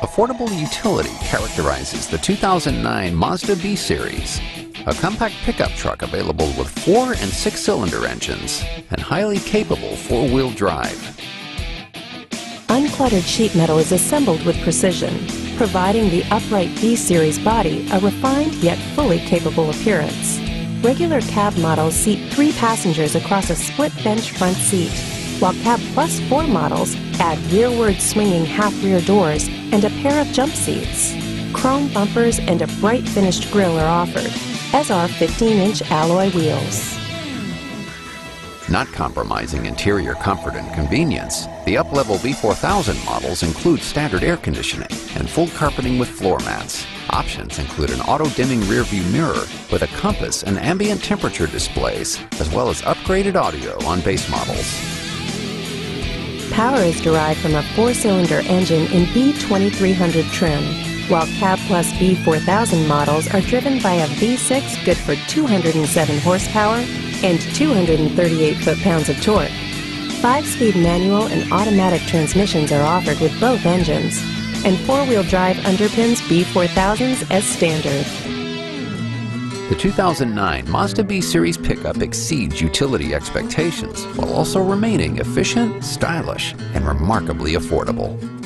Affordable utility characterizes the 2009 Mazda B-Series, a compact pickup truck available with 4- and 6-cylinder engines and highly capable four-wheel drive. Uncluttered sheet metal is assembled with precision, providing the upright B-Series body a refined yet fully capable appearance. Regular cab models seat 3 passengers across a split bench front seat, while Cab Plus 4 models add rearward swinging half-rear doors and a pair of jump seats. Chrome bumpers and a bright finished grille are offered, as are 15-inch alloy wheels. Not compromising interior comfort and convenience, the up-level V4000 models include standard air conditioning and full carpeting with floor mats. Options include an auto-dimming rearview mirror with a compass and ambient temperature displays, as well as upgraded audio on base models. Power is derived from a 4-cylinder engine in B2300 trim, while Cab Plus B4000 models are driven by a V6 good for 207 horsepower and 238 foot-pounds of torque. 5-speed manual and automatic transmissions are offered with both engines, and 4-wheel drive underpins B4000s as standard. The 2009 Mazda B-Series pickup exceeds utility expectations while also remaining efficient, stylish, and remarkably affordable.